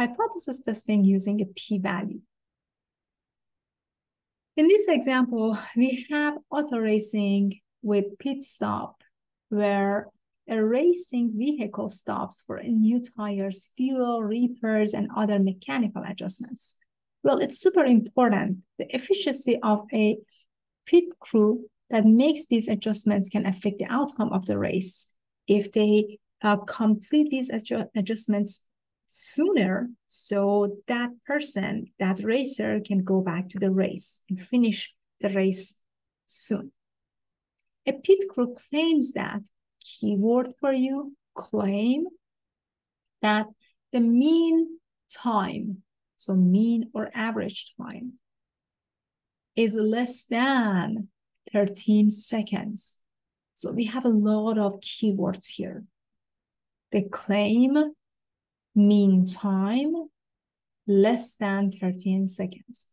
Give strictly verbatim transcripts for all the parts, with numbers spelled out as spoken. hypothesis testing using a p-value. In this example, we have auto racing with pit stop, where a racing vehicle stops for new tires, fuel, repairs, and other mechanical adjustments. Well, it's super important. The efficiency of a pit crew that makes these adjustments can affect the outcome of the race. If they uh, complete these adju adjustments sooner, so that person, that racer, can go back to the race and finish the race soon. A pit crew claims that, keyword for you, claim, that the mean time, so mean or average time, is less than thirteen seconds. So we have a lot of keywords here. The claim, mean time, less than thirteen seconds.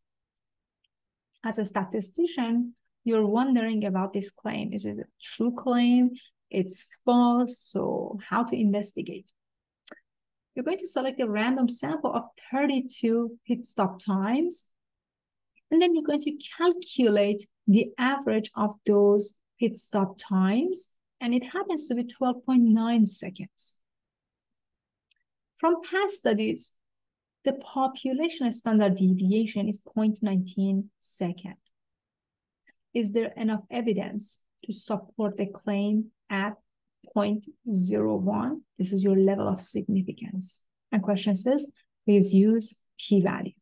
As a statistician, you're wondering about this claim. Is it a true claim? It's false, so how to investigate? You're going to select a random sample of thirty-two pit stop times, and then you're going to calculate the average of those pit stop times, and it happens to be twelve point nine seconds. From past studies, the population standard deviation is zero point one nine seconds. Is there enough evidence to support the claim at zero point zero one? This is your level of significance. And question says, please use p-value.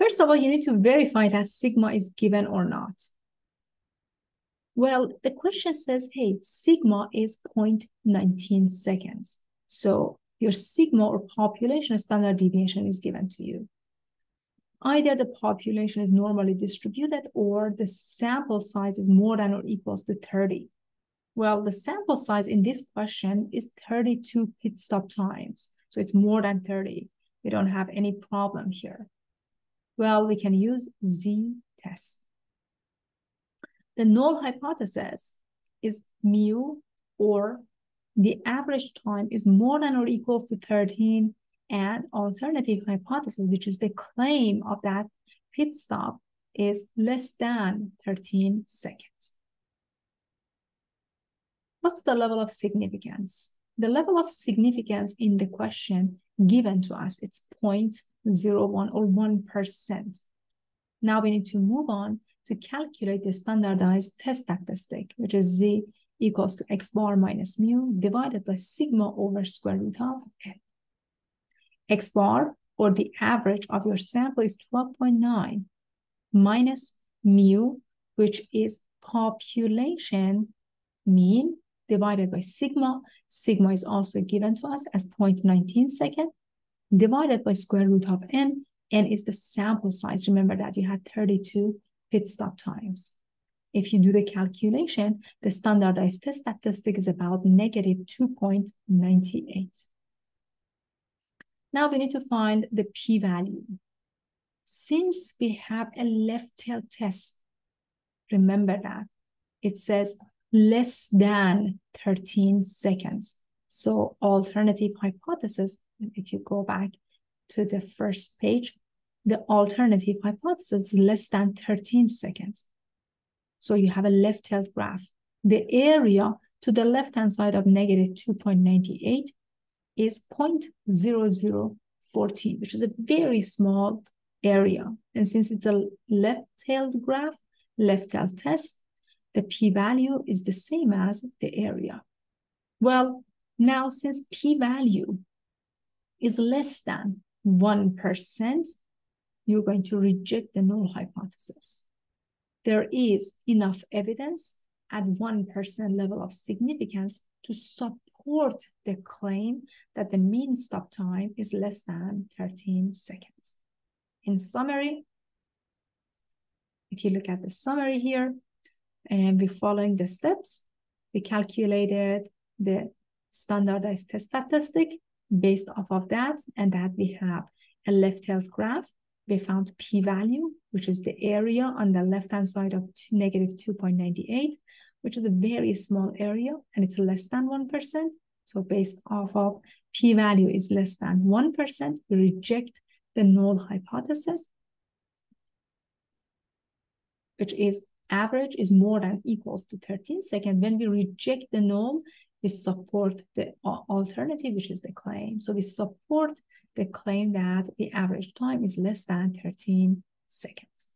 First of all, you need to verify that sigma is given or not. Well, the question says, hey, sigma is zero point one nine seconds. So your sigma or population standard deviation is given to you. Either the population is normally distributed or the sample size is more than or equals to thirty. Well, the sample size in this question is thirty-two pit stop times. So it's more than thirty. We don't have any problem here. Well, we can use z-test. The null hypothesis is mu, or the average time is more than or equals to thirteen, and alternative hypothesis, which is the claim of that pit stop, is less than thirteen seconds. What's the level of significance? The level of significance in the question given to us, it's zero point zero one or one percent. Now we need to move on to calculate the standardized test statistic, which is z equals to x bar minus mu divided by sigma over square root of n. X bar, or the average of your sample, is twelve point nine minus mu, which is population mean divided by sigma. Sigma is also given to us as zero point one nine seconds divided by square root of n. N is the sample size. Remember that you had thirty-two pit stop times. If you do the calculation, the standardized test statistic is about negative two point nine eight. Now we need to find the p-value. Since we have a left tail test, remember that it says less than thirteen seconds. So alternative hypothesis, if you go back to the first page, the alternative hypothesis is less than thirteen seconds. So you have a left-tailed graph. The area to the left-hand side of negative two point nine eight is zero point zero zero one four, which is a very small area. And since it's a left-tailed graph, left-tailed test, the p-value is the same as the area. Well, now since p-value is less than one percent, you're going to reject the null hypothesis. There is enough evidence at one percent level of significance to support the claim that the mean stop time is less than thirteen seconds. In summary, if you look at the summary here, and we're following the steps, we calculated the standardized test statistic. Based off of that, and that we have a left-tailed graph, we found p-value, which is the area on the left-hand side of negative two point nine eight, which is a very small area, and it's less than one percent. So based off of p-value is less than one percent, we reject the null hypothesis, which is average is more than equals to thirteen seconds. When we reject the null, we support the alternative, which is the claim. So we support the claim that the average time is less than thirteen seconds.